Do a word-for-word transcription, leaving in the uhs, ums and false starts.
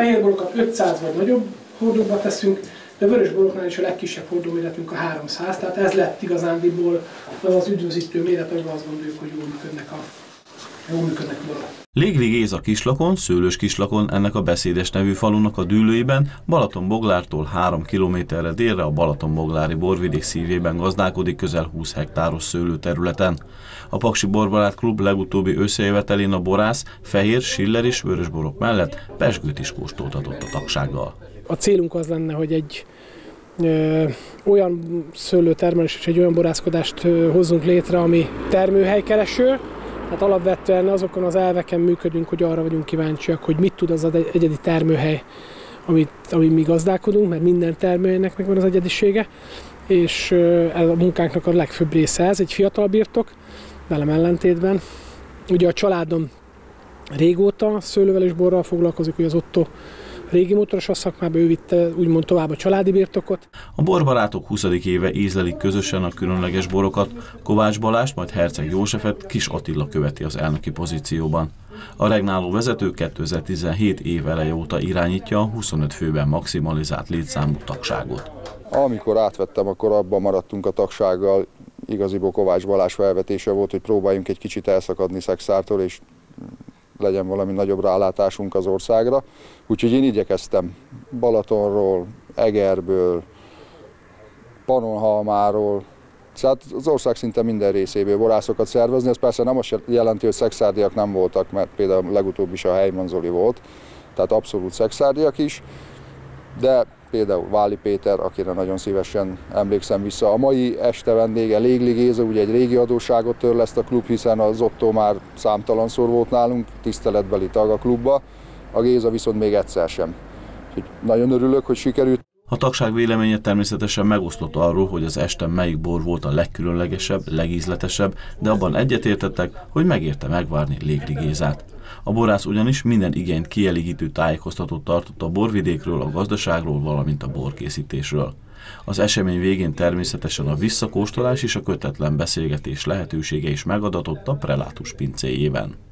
fehér borokat ötszáz vagy nagyobb hordóba teszünk, de a vörös boroknál is a legkisebb hordóméretünk a háromszáz, tehát ez lett igazándiból az üdvözítő méret, amivel azt gondoljuk, hogy jól működnek a Jól működnek borok. Légli Géza kislakon, Szőlős kislakon, ennek a beszédes nevű falunak a dűlőiben, Balatonboglártól három kilométerre délre a Balatonboglári borvidék szívében gazdálkodik közel húsz hektáros szőlőterületen. A Paksi Borbarát Klub legutóbbi összejövetelén a borász, fehér, siller és vörös borok mellett pezsgőt is kóstoltatott a tagsággal. A célunk az lenne, hogy egy ö, olyan szőlőtermelés és egy olyan borászkodást ö, hozzunk létre, ami termőhelykereső. Hát alapvetően azokon az elveken működünk, hogy arra vagyunk kíváncsiak, hogy mit tud az az egyedi termőhely, amit, amit mi gazdálkodunk, mert minden termőhelynek megvan az egyedisége, és ez a munkánknak a legfőbb része ez, egy fiatal birtok, velem ellentétben. Ugye a családom régóta szőlővel és borral foglalkozik, hogy az Otto régi motoros a szakmába, ő vitte úgymond tovább a családi birtokot. A borbarátok huszadik éve ízlelik közösen a különleges borokat. Kovács Balást, majd Herceg Józsefet Kis Attila követi az elnöki pozícióban. A regnáló vezető kétezer-tizenhét év eleje óta irányítja a huszonöt főben maximalizált létszámú tagságot. Amikor átvettem, akkor abban maradtunk a tagsággal. Igaziból Kovács Balázs felvetése volt, hogy próbáljunk egy kicsit elszakadni Szekszártól, és legyen valami nagyobb rálátásunk az országra. Úgyhogy én igyekeztem Balatonról, Egerből, Pannonhalmáról, tehát az ország szinte minden részéből borászokat szervezni. Ez persze nem azt jelenti, hogy szekszárdiak nem voltak, mert például legutóbb is a Helyman Zoli volt, tehát abszolút szekszárdiak is, de például Váli Péter, akire nagyon szívesen emlékszem vissza. A mai este vendége Légli Géza, ugye egy régi adósságot törleszt a klub, hiszen az Otto már számtalanszor volt nálunk, tiszteletbeli tag a klubba, a Géza viszont még egyszer sem. Úgyhogy nagyon örülök, hogy sikerült. A tagság véleménye természetesen megosztott arról, hogy az este melyik bor volt a legkülönlegesebb, legízletesebb, de abban egyetértettek, hogy megérte megvárni Légli Gézát. A borász ugyanis minden igényt kielégítő tájékoztatót tartott a borvidékről, a gazdaságról, valamint a borkészítésről. Az esemény végén természetesen a visszakóstolás és a kötetlen beszélgetés lehetősége is megadatott a prelátus pincéjében.